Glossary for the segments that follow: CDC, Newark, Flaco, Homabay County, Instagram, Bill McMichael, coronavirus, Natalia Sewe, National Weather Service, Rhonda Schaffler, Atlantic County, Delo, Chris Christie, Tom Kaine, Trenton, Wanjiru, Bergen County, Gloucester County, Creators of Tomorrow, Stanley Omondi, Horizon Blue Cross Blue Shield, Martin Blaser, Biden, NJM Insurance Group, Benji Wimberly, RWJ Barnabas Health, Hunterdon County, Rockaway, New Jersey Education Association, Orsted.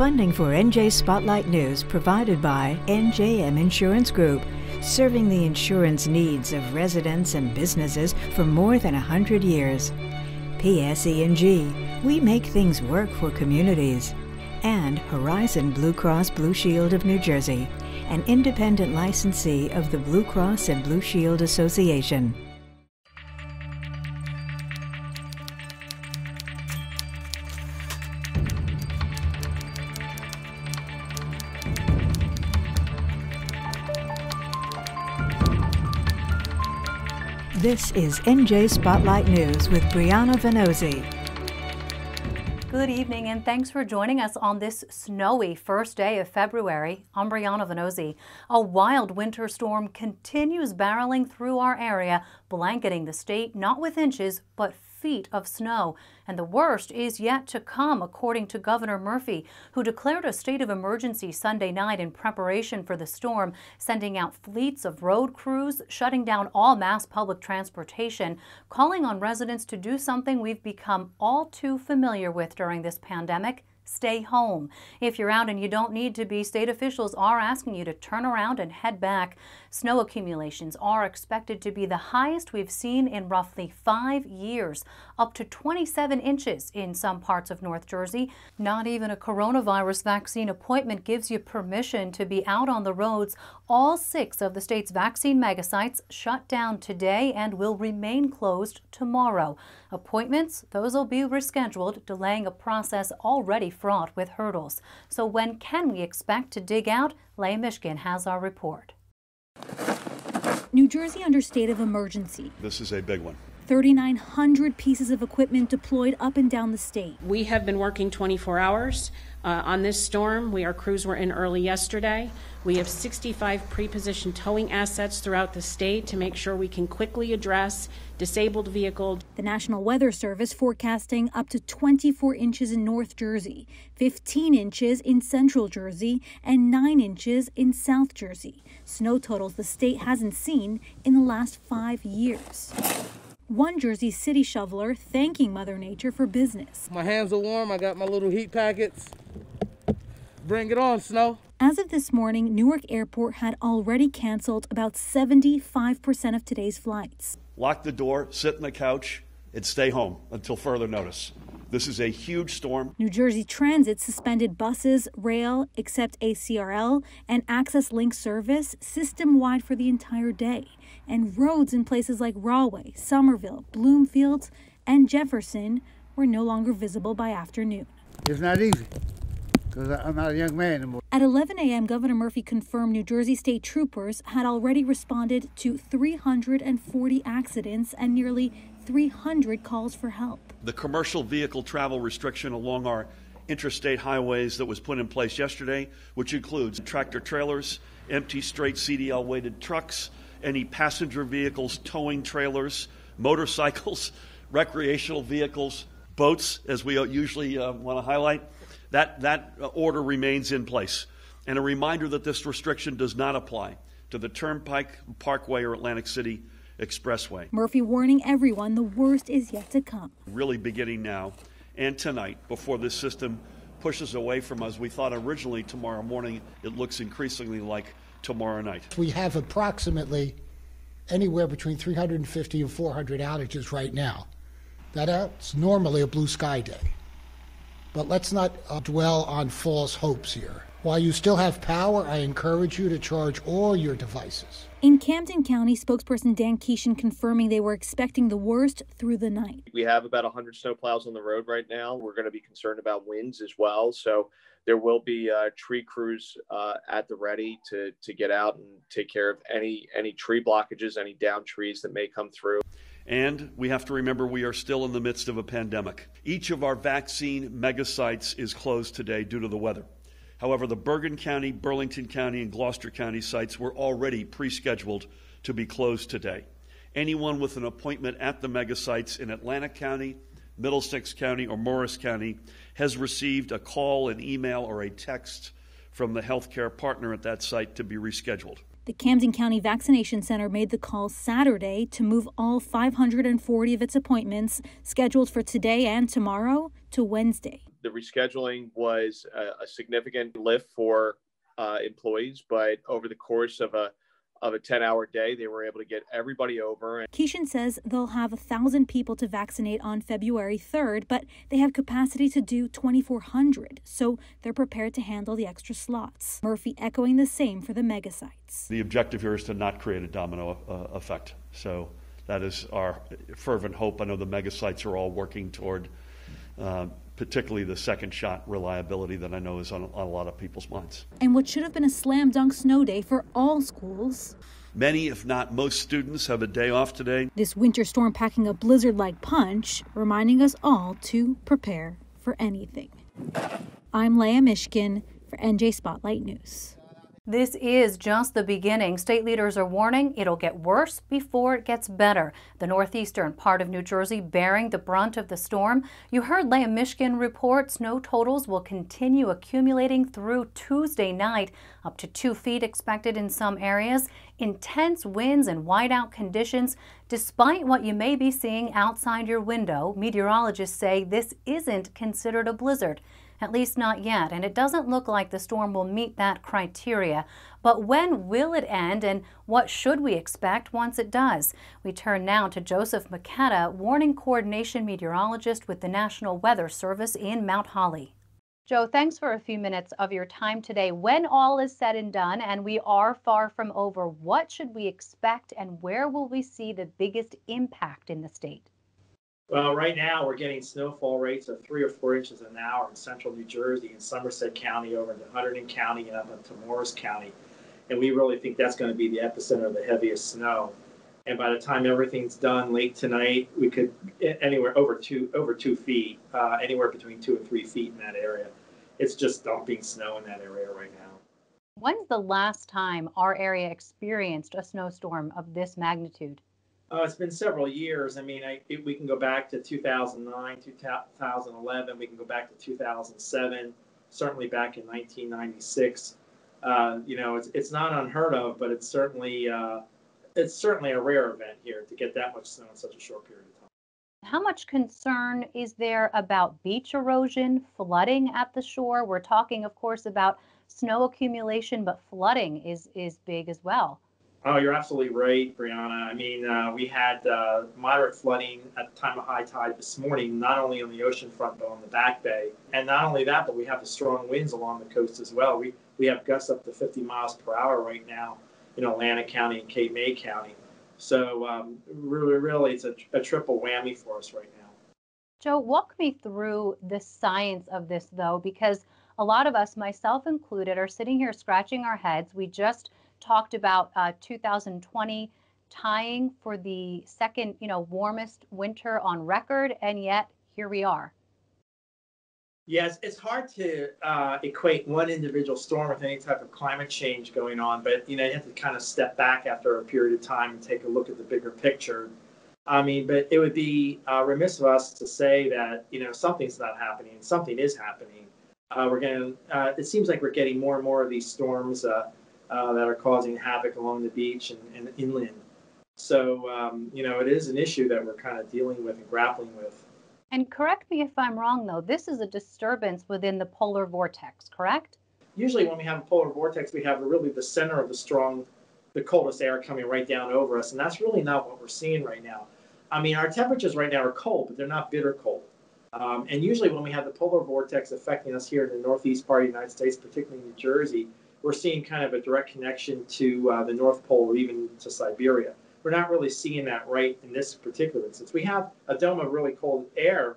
Funding for NJ Spotlight News provided by NJM Insurance Group, serving the insurance needs of residents and businesses for more than 100 years. PSE&G, we make things work for communities. And Horizon Blue Cross Blue Shield of New Jersey, an independent licensee of the Blue Cross and Blue Shield Association. This is NJ Spotlight News with Briana Vannozzi. Good evening and thanks for joining us on this snowy first day of February. I'm Briana Vannozzi. A wild winter storm continues barreling through our area, blanketing the state not with inches but feet of snow. And the worst is yet to come, according to Governor Murphy, who declared a state of emergency Sunday night in preparation for the storm, sending out fleets of road crews, shutting down all mass public transportation, calling on residents to do something we've become all too familiar with during this pandemic: stay home. If you're out and you don't need to be, state officials are asking you to turn around and head back. Snow accumulations are expected to be the highest we've seen in roughly 5 years, up to 27 inches in some parts of North Jersey. Not even a coronavirus vaccine appointment gives you permission to be out on the roads. All 6 of the state's vaccine megasites shut down today and will remain closed tomorrow. Appointments, those will be rescheduled, delaying a process already fraught with hurdles. So when can we expect to dig out? Leah Mishkin has our report. New Jersey under state of emergency. This is a big one. 3,900 pieces of equipment deployed up and down the state. We have been working 24 hours on this storm. Our crews were in early yesterday. We have 65 pre-positioned towing assets throughout the state to make sure we can quickly address disabled vehicles. The National Weather Service forecasting up to 24 inches in North Jersey, 15 inches in Central Jersey, and 9 inches in South Jersey. Snow totals the state hasn't seen in the last 5 years. One Jersey city shoveler thanking Mother Nature for business. My hands are warm. I got my little heat packets. Bring it on, snow. As of this morning, Newark Airport had already canceled about 75% of today's flights. Lock the door, sit on the couch, and stay home until further notice. This is a huge storm. New Jersey Transit suspended buses, rail, except ACRL, and Access Link service system-wide for the entire day. And roads in places like Rahway, Somerville, Bloomfield, and Jefferson were no longer visible by afternoon. It's not easy, because I'm not a young man anymore. At 11 a.m., Governor Murphy confirmed New Jersey state troopers had already responded to 340 accidents and nearly 300 calls for help. The commercial vehicle travel restriction along our interstate highways that was put in place yesterday, which includes tractor trailers, empty straight CDL weighted trucks, any passenger vehicles, towing trailers, motorcycles, recreational vehicles, boats, as we usually want to highlight, that order remains in place. And a reminder that this restriction does not apply to the Turnpike, Parkway, or Atlantic City Expressway. Murphy warning everyone the worst is yet to come. Really beginning now and tonight before this system pushes away from us. We thought originally tomorrow morning. It looks increasingly like tomorrow night. We have approximately anywhere between 350 and 400 outages right now. That's normally a blue sky day. But let's not dwell on false hopes here. While you still have power, I encourage you to charge all your devices. In Camden County, spokesperson Dan Keishan confirming they were expecting the worst through the night. We have about 100 snowplows on the road right now. We're going to be concerned about winds as well. So there will be tree crews at the ready to get out and take care of any tree blockages, any downed trees that may come through. And we have to remember we are still in the midst of a pandemic. Each of our vaccine megasites is closed today due to the weather. However, the Bergen County, Burlington County, and Gloucester County sites were already pre-scheduled to be closed today. Anyone with an appointment at the megasites in Atlantic County, Middlesex County, or Morris County has received a call, an email, or a text from the healthcare partner at that site to be rescheduled. The Camden County Vaccination Center made the call Saturday to move all 540 of its appointments scheduled for today and tomorrow to Wednesday. the rescheduling was a significant lift for employees, but over the course of a 10-hour day, they were able to get everybody over. Keishan says they'll have 1,000 people to vaccinate on February 3rd, but they have capacity to do 2,400, so they're prepared to handle the extra slots. Murphy echoing the same for the mega sites. The objective here is to not create a domino effect, so that is our fervent hope. I know the mega sites are all working toward particularly the second shot reliability that I know is on a lot of people's minds. And what should have been a slam dunk snow day for all schools. Many, if not most, students have a day off today. This winter storm packing a blizzard-like punch, reminding us all to prepare for anything. I'm Leah Mishkin for NJ Spotlight News. This is just the beginning. State leaders are warning it'll get worse before it gets better. The northeastern part of New Jersey bearing the brunt of the storm. You heard Leah Mishkin report snow totals will continue accumulating through Tuesday night, up to 2 feet expected in some areas. Intense winds and whiteout conditions. Despite what you may be seeing outside your window, meteorologists say this isn't considered a blizzard. At least not yet, and it doesn't look like the storm will meet that criteria. But when will it end, and what should we expect once it does? We turn now to Joseph Maketa, warning coordination meteorologist with the National Weather Service in Mount Holly. Joe, thanks for a few minutes of your time today. When all is said and done, and we are far from over, what should we expect, and where will we see the biggest impact in the state? Well, right now we're getting snowfall rates of 3 or 4 inches an hour in central New Jersey and Somerset County over to Hunterdon County and up into Morris County. And we really think that's going to be the epicenter of the heaviest snow. And by the time everything's done late tonight, we could anywhere over two feet, anywhere between 2 and 3 feet in that area. It's just dumping snow in that area right now. When's the last time our area experienced a snowstorm of this magnitude? It's been several years. I mean, we can go back to 2009, 2011. We can go back to 2007, certainly back in 1996. You know, it's not unheard of, but it's certainly a rare event here to get that much snow in such a short period of time. How much concern is there about beach erosion, flooding at the shore? We're talking, of course, about snow accumulation, but flooding is big as well. Oh, you're absolutely right, Briana. I mean, we had moderate flooding at the time of high tide this morning, not only on the ocean front, but on the back bay. And not only that, but we have the strong winds along the coast as well. We have gusts up to 50 miles per hour right now in Atlantic County and Cape May County. So really, it's a triple whammy for us right now. Joe, walk me through the science of this, though, because a lot of us, myself included, are sitting here scratching our heads. We just talked about 2020 tying for the second, warmest winter on record, and yet here we are. Yes, it's hard to equate one individual storm with any type of climate change going on, but you have to kind of step back after a period of time and take a look at the bigger picture. I mean, but it would be remiss of us to say that something's not happening. Something is happening. It seems like we're getting more and more of these storms that are causing havoc along the beach and inland. So, it is an issue that we're kind of dealing with and grappling with. And correct me if I'm wrong, though, this is a disturbance within the polar vortex, correct? Usually when we have a polar vortex, we have really the center of the coldest air coming right down over us, and that's really not what we're seeing right now. I mean, our temperatures right now are cold, but they're not bitter cold. And usually when we have the polar vortex affecting us here in the northeast part of the United States, particularly New Jersey, we're seeing kind of a direct connection to the North Pole or even to Siberia. We're not really seeing that right in this particular instance. We have a dome of really cold air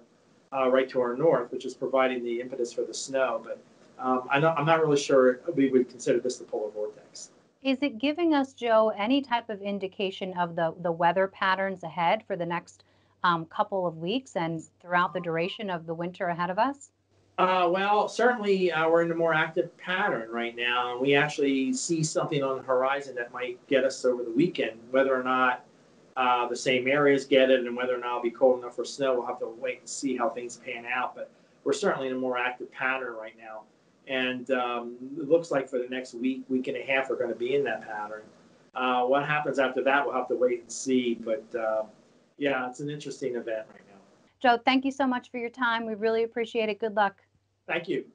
right to our north, which is providing the impetus for the snow, but I'm not really sure we would consider this the polar vortex. Is it giving us, Joe, any type of indication of the weather patterns ahead for the next couple of weeks and throughout the duration of the winter ahead of us? Well, certainly we're in a more active pattern right now, and we actually see something on the horizon that might get us over the weekend. Whether or not the same areas get it and whether or not it'll be cold enough for snow, we'll have to wait and see how things pan out. But we're certainly in a more active pattern right now, and it looks like for the next week and a half, we're going to be in that pattern. What happens after that, we'll have to wait and see. But, yeah, it's an interesting event right now. Joe, thank you so much for your time. We really appreciate it. Good luck. Thank you.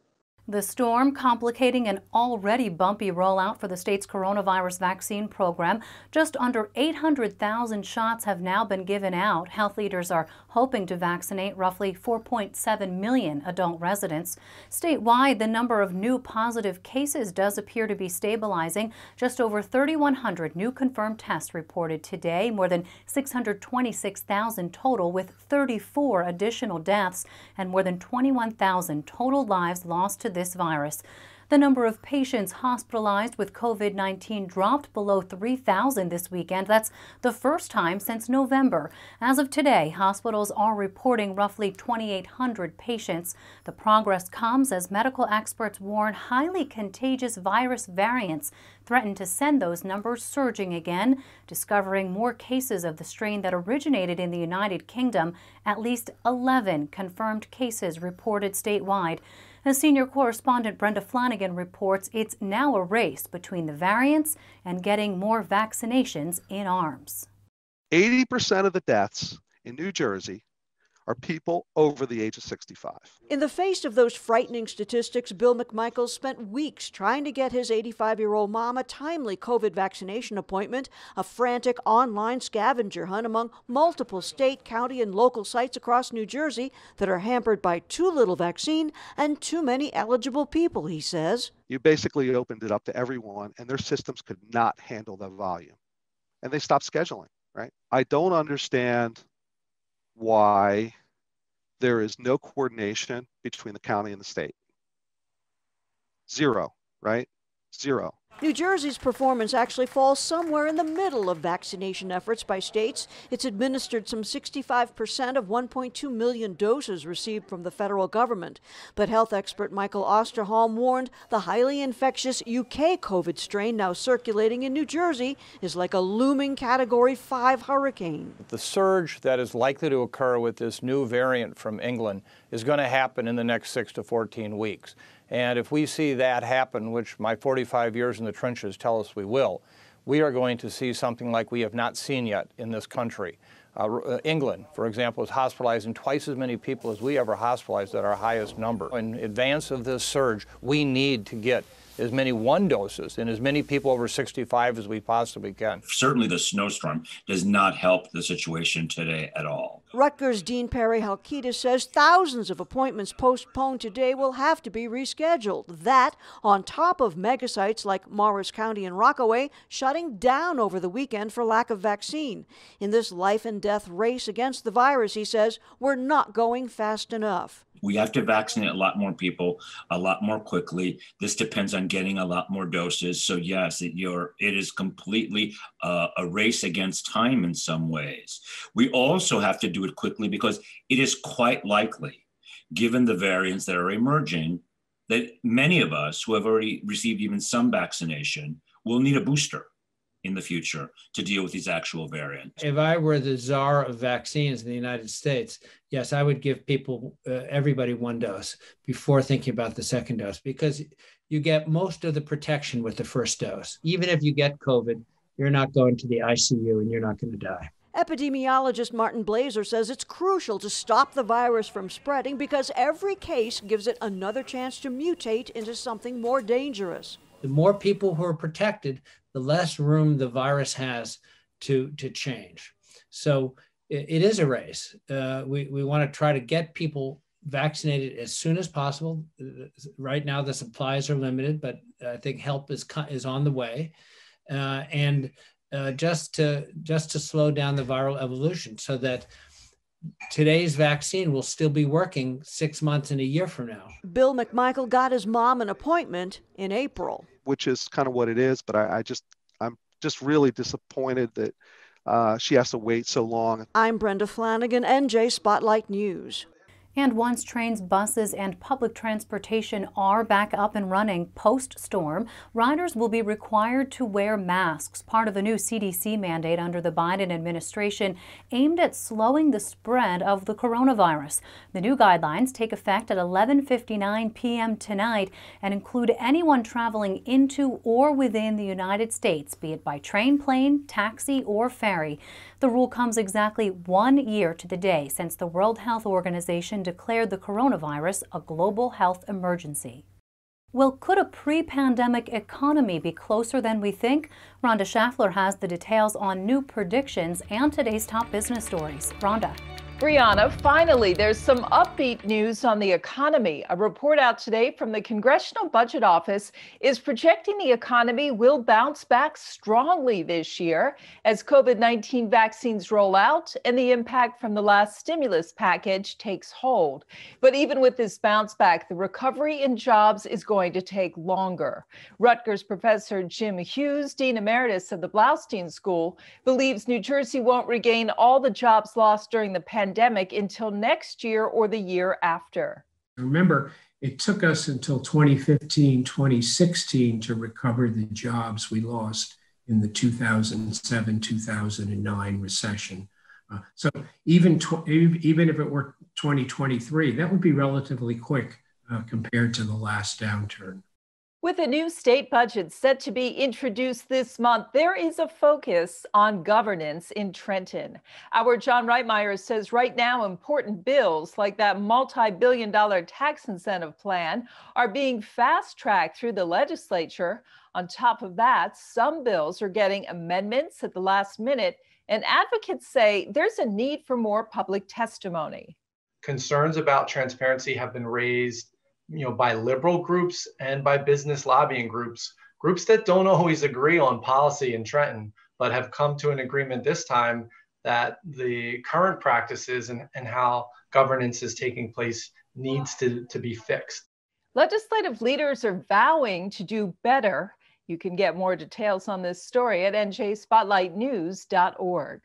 The storm complicating an already bumpy rollout for the state's coronavirus vaccine program. Just under 800,000 shots have now been given out. Health leaders are hoping to vaccinate roughly 4.7 million adult residents. Statewide, the number of new positive cases does appear to be stabilizing. Just over 3,100 new confirmed tests reported today, more than 626,000 total, with 34 additional deaths and more than 21,000 total lives lost to this virus. The number of patients hospitalized with COVID-19 dropped below 3,000 this weekend. That's the first time since November. As of today, hospitals are reporting roughly 2,800 patients. The progress comes as medical experts warn highly contagious virus variants threaten to send those numbers surging again, discovering more cases of the strain that originated in the United Kingdom, at least 11 confirmed cases reported statewide. As senior correspondent Brenda Flanagan reports, it's now a race between the variants and getting more vaccinations in arms. 80% of the deaths in New Jersey are people over the age of 65. In the face of those frightening statistics, Bill McMichael spent weeks trying to get his 85-year-old mom a timely COVID vaccination appointment, a frantic online scavenger hunt among multiple state, county, and local sites across New Jersey that are hampered by too little vaccine and too many eligible people, he says. You basically opened it up to everyone, and their systems could not handle the volume. And they stopped scheduling, right? I don't understand why there is no coordination between the county and the state. Zero, right? Zero. New Jersey's performance actually falls somewhere in the middle of vaccination efforts by states. It's administered some 65% of 1.2 million doses received from the federal government. But health expert Michael Osterholm warned the highly infectious UK COVID strain now circulating in New Jersey is like a looming Category 5 hurricane. The surge that is likely to occur with this new variant from England is going to happen in the next 6 to 14 weeks. And if we see that happen, which my 45 years in the trenches tell us we will, we are going to see something like we have not seen yet in this country. England, for example, is hospitalizing twice as many people as we ever hospitalized at our highest number. In advance of this surge, we need to get as many one doses and as many people over 65 as we possibly can. Certainly the snowstorm does not help the situation today at all. Rutgers Dean Perry Halkita says thousands of appointments postponed today will have to be rescheduled. That, on top of megasites like Morris County and Rockaway, shutting down over the weekend for lack of vaccine. In this life and death race against the virus, he says, we're not going fast enough. We have to vaccinate a lot more people, a lot more quickly. This depends on getting a lot more doses. So yes, it is completely a race against time in some ways. We also have to do it quickly because it is quite likely, given the variants that are emerging, that many of us who have already received even some vaccination will need a booster in the future to deal with these actual variants. If I were the czar of vaccines in the United States, yes, I would give people, everybody one dose before thinking about the second dose, because you get most of the protection with the first dose. Even if you get COVID, you're not going to the ICU and you're not going to die. Epidemiologist Martin Blaser says it's crucial to stop the virus from spreading because every case gives it another chance to mutate into something more dangerous. The more people who are protected, the less room the virus has to change. So it is a race. We want to try to get people vaccinated as soon as possible. Right now, the supplies are limited, but I think help is on the way. Just to slow down the viral evolution so that today's vaccine will still be working 6 months and a year from now. Bill McMichael got his mom an appointment in April. Which is kind of what it is, but I'm just really disappointed that she has to wait so long. I'm Brenda Flanagan, NJ Spotlight News. And once trains, buses, and public transportation are back up and running post-storm, riders will be required to wear masks, part of the new CDC mandate under the Biden administration aimed at slowing the spread of the coronavirus. The new guidelines take effect at 11:59 p.m. tonight and include anyone traveling into or within the United States, be it by train, plane, taxi, or ferry. The rule comes exactly 1 year to the day since the World Health Organization declared the coronavirus a global health emergency. Well, could a pre-pandemic economy be closer than we think? Rhonda Schaffler has the details on new predictions and today's top business stories. Rhonda. Briana, finally, there's some upbeat news on the economy. A report out today from the Congressional Budget Office is projecting the economy will bounce back strongly this year as COVID-19 vaccines roll out and the impact from the last stimulus package takes hold. But even with this bounce back, the recovery in jobs is going to take longer. Rutgers professor Jim Hughes, Dean Emeritus of the Blaustein School, believes New Jersey won't regain all the jobs lost during the pandemic until next year or the year after. Remember, it took us until 2015, 2016 to recover the jobs we lost in the 2007, 2009 recession. So even if it were 2023, that would be relatively quick compared to the last downturn. With a new state budget set to be introduced this month, there is a focus on governance in Trenton. Our John Reitmeier says right now important bills like that multi-billion-dollar tax incentive plan are being fast-tracked through the legislature. On top of that, some bills are getting amendments at the last minute, and advocates say there's a need for more public testimony. Concerns about transparency have been raised by liberal groups and by business lobbying groups, groups that don't always agree on policy in Trenton, but have come to an agreement this time that the current practices and how governance is taking place needs to be fixed. Legislative leaders are vowing to do better. You can get more details on this story at njspotlightnews.org.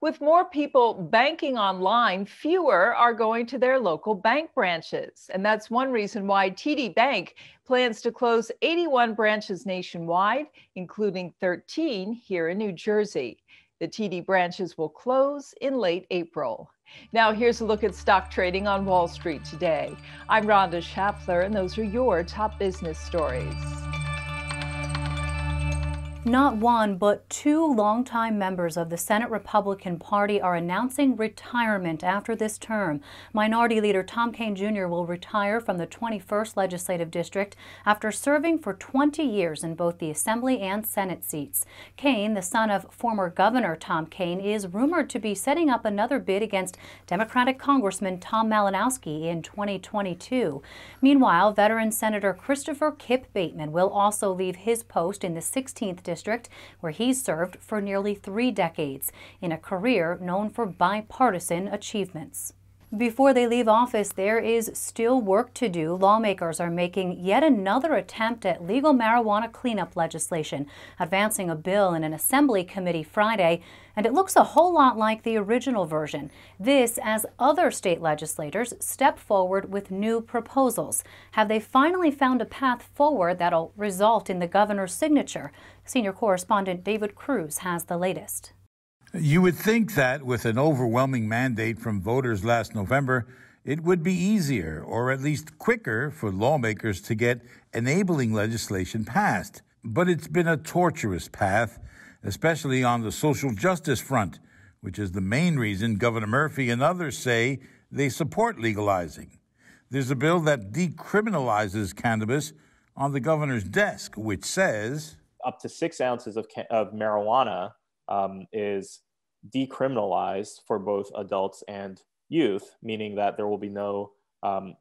With more people banking online, fewer are going to their local bank branches. And that's one reason why TD Bank plans to close 81 branches nationwide, including 13 here in New Jersey. The TD branches will close in late April. Now here's a look at stock trading on Wall Street today. I'm Rhonda Schaffler, and those are your top business stories. Not one, but two longtime members of the Senate Republican Party are announcing retirement after this term. Minority Leader Tom Kaine Jr. will retire from the 21st Legislative District after serving for 20 years in both the Assembly and Senate seats. Kaine, the son of former Governor Tom Kaine, is rumored to be setting up another bid against Democratic Congressman Tom Malinowski in 2022. Meanwhile, veteran Senator Christopher Kipp Bateman will also leave his post in the 16th District, where he's served for nearly 3 decades in a career known for bipartisan achievements. Before they leave office, there is still work to do. Lawmakers are making yet another attempt at legal marijuana cleanup legislation, advancing a bill in an Assembly committee Friday, and it looks a whole lot like the original version. This as other state legislators step forward with new proposals. Have they finally found a path forward that'll result in the governor's signature? Senior correspondent David Cruz has the latest. You would think that with an overwhelming mandate from voters last November, it would be easier or at least quicker for lawmakers to get enabling legislation passed. But it's been a tortuous path, especially on the social justice front, which is the main reason Governor Murphy and others say they support legalizing. There's a bill that decriminalizes cannabis on the governor's desk, which says up to 6 ounces of marijuana is decriminalized for both adults and youth, meaning that there will be no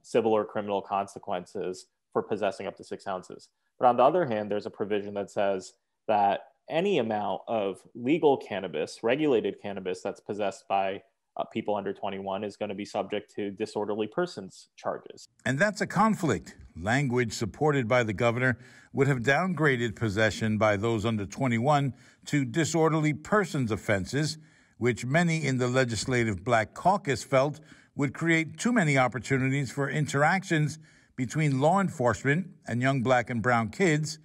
civil or criminal consequences for possessing up to 6 ounces. But on the other hand, there's a provision that says that any amount of legal cannabis, regulated cannabis that's possessed by people under 21 is going to be subject to disorderly persons charges. And that's a conflict. Language supported by the governor would have downgraded possession by those under 21 to disorderly persons offenses, which many in the legislative Black Caucus felt would create too many opportunities for interactions between law enforcement and young Black and brown kids,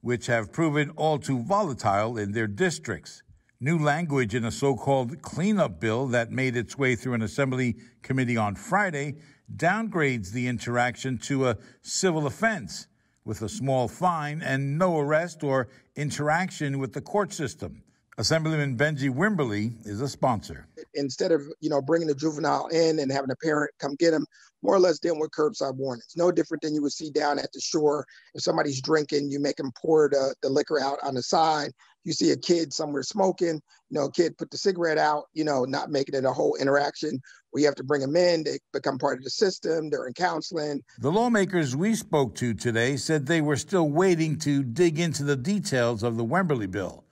which have proven all too volatile in their districts. New language in a so-called cleanup bill that made its way through an Assembly committee on Friday downgrades the interaction to a civil offense with a small fine and no arrest or interaction with the court system. Assemblyman Benji Wimberly is a sponsor. Instead of, you know, bringing the juvenile in and having a parent come get him, more or less dealing with curbside warnings. No different than you would see down at the shore. If somebody's drinking, you make them pour the liquor out on the side. You see a kid somewhere smoking, you know, a kid put the cigarette out, you know, not making it a whole interaction. We have to bring them in. They become part of the system. They're in counseling. The lawmakers we spoke to today said they were still waiting to dig into the details of the Wimberly bill.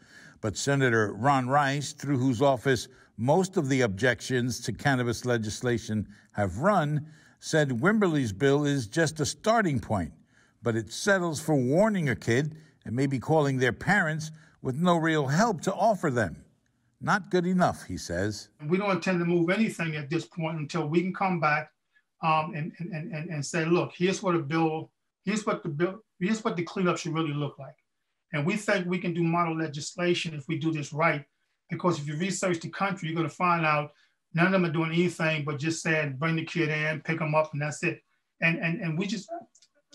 But Senator Ron Rice, through whose office most of the objections to cannabis legislation have run, said Wimberly's bill is just a starting point, but it settles for warning a kid and maybe calling their parents with no real help to offer them. Not good enough, he says. We don't intend to move anything at this point until we can come back and say, look, here's what the cleanup should really look like. And we think we can do model legislation if we do this right, because if you research the country, you're going to find out none of them are doing anything but just saying, bring the kid in, pick them up, and that's it. And we just,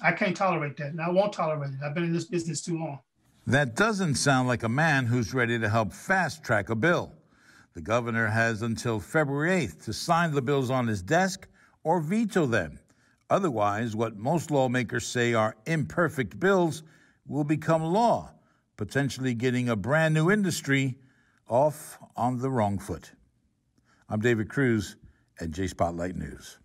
I can't tolerate that, and I won't tolerate it. I've been in this business too long. That doesn't sound like a man who's ready to help fast-track a bill. The governor has until February 8th to sign the bills on his desk or veto them. Otherwise, what most lawmakers say are imperfect bills will become law, potentially getting a brand-new industry off on the wrong foot. I'm David Cruz, NJ Spotlight News.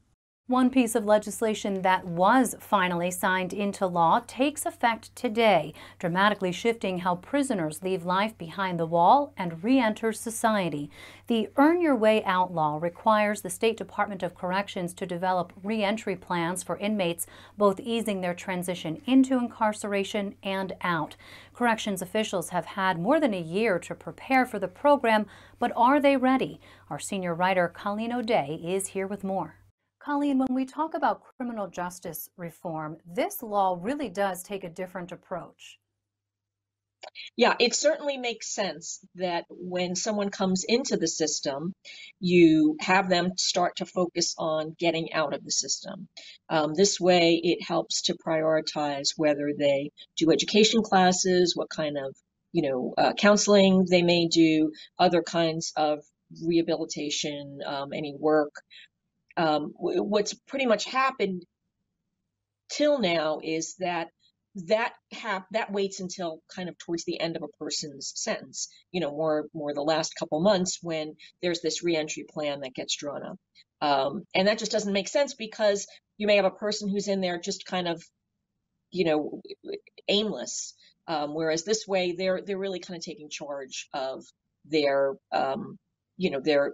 One piece of legislation that was finally signed into law takes effect today, dramatically shifting how prisoners leave life behind the wall and re-enter society. The Earn Your Way Out law requires the State Department of Corrections to develop re-entry plans for inmates, both easing their transition into incarceration and out. Corrections officials have had more than a year to prepare for the program, but are they ready? Our senior writer Colleen O'Day is here with more. Colleen, when we talk about criminal justice reform, this law really does take a different approach. Yeah, it certainly makes sense that when someone comes into the system, you have them start to focus on getting out of the system. This way, it helps to prioritize whether they do education classes, what kind of, counseling they may do, other kinds of rehabilitation, any work. What's pretty much happened till now is that waits until kind of towards the end of a person's sentence, more the last couple months when there's this reentry plan that gets drawn up. And that just doesn't make sense because you may have a person who's in there just kind of, aimless. Whereas this way, they're really kind of taking charge of their, their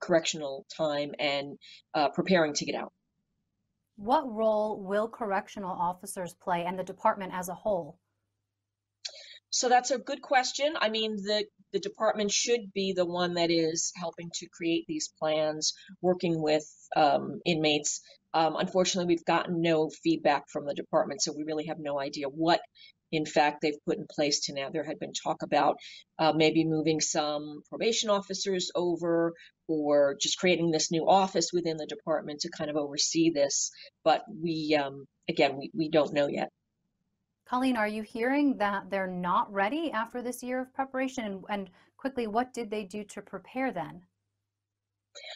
correctional time and preparing to get out. What role will correctional officers play and the department as a whole? So that's a good question. I mean, the department should be the one that is helping to create these plans, working with inmates. Unfortunately, we've gotten no feedback from the department, so we really have no idea what, in fact, they've put in place to now. There had been talk about maybe moving some probation officers over or just creating this new office within the department to kind of oversee this. But we, again, we don't know yet. Colleen, are you hearing that they're not ready after this year of preparation? And quickly, what did they do to prepare then?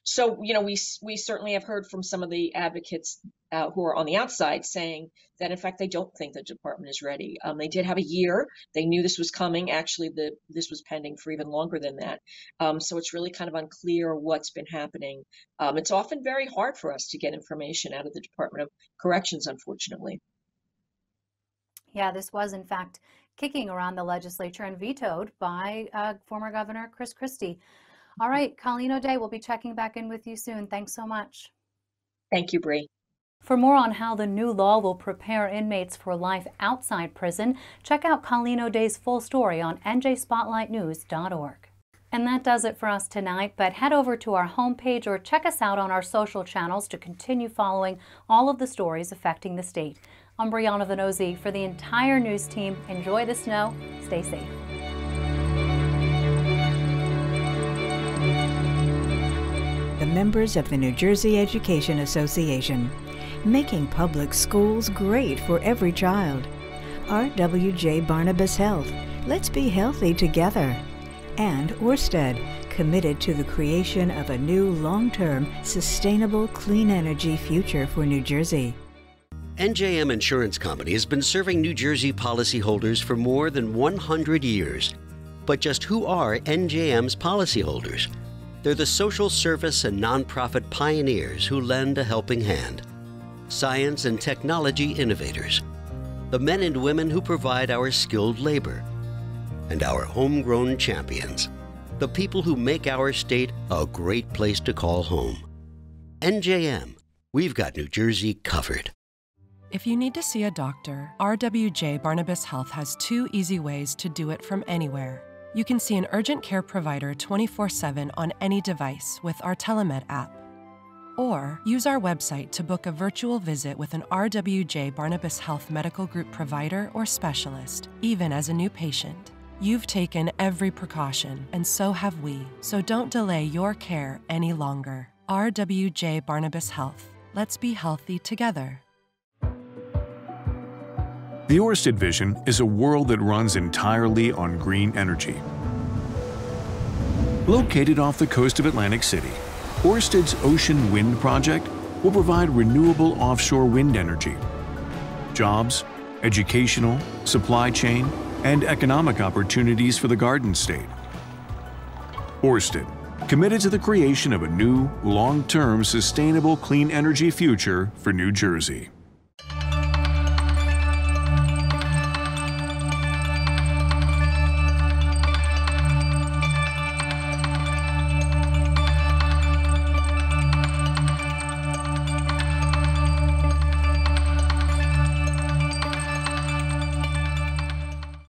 So, we certainly have heard from some of the advocates who are on the outside saying that, in fact, they don't think the department is ready. They did have a year. They knew this was coming. Actually, this was pending for even longer than that. So it's really kind of unclear what's been happening. It's often very hard for us to get information out of the Department of Corrections, unfortunately. Yeah, this was, in fact, kicking around the legislature and vetoed by former Governor Chris Christie. All right, Colleen O'Day, we'll be checking back in with you soon. Thanks so much. Thank you, Bree. For more on how the new law will prepare inmates for life outside prison, check out Colleen O'Day's full story on njspotlightnews.org. And that does it for us tonight, but head over to our homepage or check us out on our social channels to continue following all of the stories affecting the state. I'm Briana Vannozzi. For the entire news team, enjoy the snow, stay safe. The members of the New Jersey Education Association, making public schools great for every child. RWJ Barnabas Health, let's be healthy together. and Orsted, committed to the creation of a new long-term, sustainable, clean energy future for New Jersey. NJM Insurance Company has been serving New Jersey policyholders for more than 100 years. But just who are NJM's policyholders? They're the social service and nonprofit pioneers who lend a helping hand, science and technology innovators, the men and women who provide our skilled labor, and our homegrown champions, the people who make our state a great place to call home. NJM, we've got New Jersey covered. If you need to see a doctor, RWJ Barnabas Health has two easy ways to do it from anywhere. You can see an urgent care provider 24/7 on any device with our Telemed app. Or use our website to book a virtual visit with an RWJ Barnabas Health Medical Group provider or specialist, even as a new patient. You've taken every precaution, and so have we, so don't delay your care any longer. RWJ Barnabas Health. Let's be healthy together. The Orsted vision is a world that runs entirely on green energy. Located off the coast of Atlantic City, Orsted's Ocean Wind Project will provide renewable offshore wind energy. Jobs, educational, supply chain, and economic opportunities for the Garden State. Orsted, committed to the creation of a new, long-term, sustainable, clean energy future for New Jersey.